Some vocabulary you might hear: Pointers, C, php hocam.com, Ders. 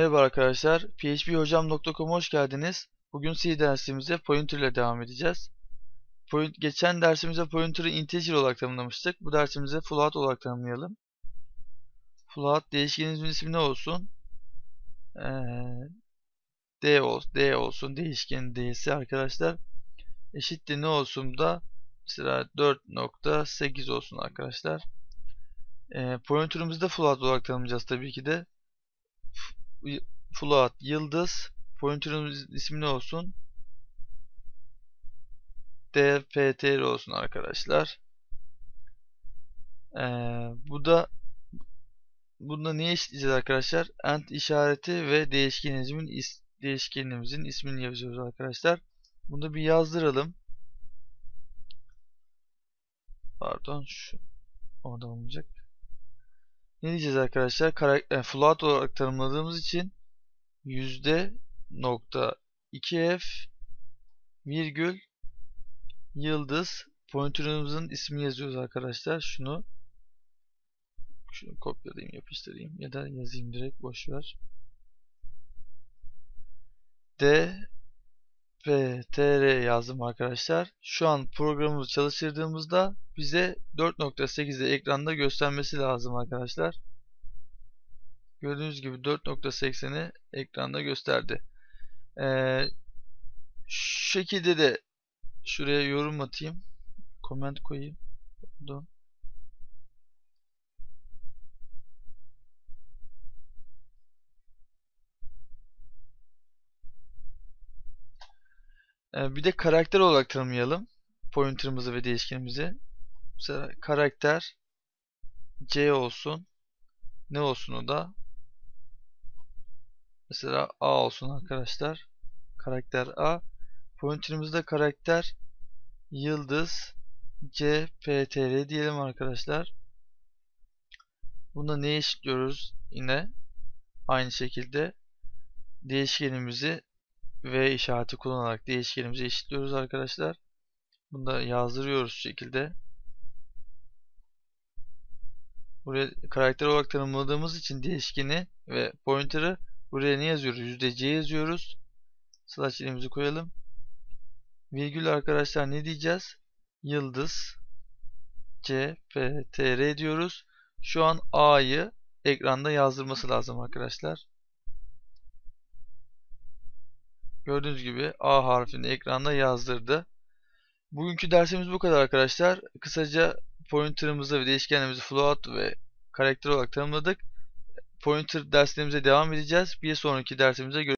Merhaba arkadaşlar, php hocam.com'a hoş geldiniz. Bugün C dersimize pointer ile devam edeceğiz. Geçen dersimize pointer'ı integer olarak tanımlamıştık. Bu dersimize float olarak tanımlayalım. Float değişkenimizin ismi ne olsun? D olsun, değişkenin D'si arkadaşlar. Eşittir ne olsun da mesela 4.8 olsun arkadaşlar. Pointer'ımızı da float olarak tanımlayacağız tabii ki de. Float yıldız, pointer'ımızın ismi ne olsun? dptr olsun arkadaşlar. Bunda ne işleyeceğiz arkadaşlar? And işareti ve değişkenimizin ismini yazıyoruz arkadaşlar. Bunu da bir yazdıralım. Pardon, şu orada olmayacak. Ne diyeceğiz arkadaşlar? Float olarak tanımladığımız için %.2f virgül yıldız pointer'ımızın ismini yazıyoruz arkadaşlar. Şunu kopyalayayım, yapıştırayım ya da yazayım direkt, boşver. dptr yazdım arkadaşlar. Şu an programımızı çalıştırdığımızda bize 4.8'i ekranda göstermesi lazım arkadaşlar. Gördüğünüz gibi 4.80'i ekranda gösterdi. Şu şekilde de şuraya yorum atayım, comment koyayım. Pardon. Bir de karakter olarak tanımlayalım pointer'ımızı ve değişkenimizi. Mesela karakter C olsun. Ne olsun o da? Mesela A olsun arkadaşlar. Karakter A. Pointer'ımızda karakter yıldız CPTR diyelim arkadaşlar. Bunda ne işliyoruz? Yine aynı şekilde değişkenimizi V işareti kullanarak değişkenimizi eşitliyoruz arkadaşlar. Bunu da yazdırıyoruz şu şekilde. Buraya karakter olarak tanımladığımız için değişkeni ve pointer'ı buraya ne yazıyoruz? %C yazıyoruz. Slash elimizi koyalım. Virgül arkadaşlar ne diyeceğiz? Yıldız CPTR diyoruz. Şu an A'yı ekranda yazdırması lazım arkadaşlar. Gördüğünüz gibi A harfini ekranda yazdırdı. Bugünkü dersimiz bu kadar arkadaşlar. Kısaca pointer'ımızı ve değişkenlerimizi float ve karakter olarak tanımladık. Pointer derslerimize devam edeceğiz. Bir sonraki dersimize görüşürüz.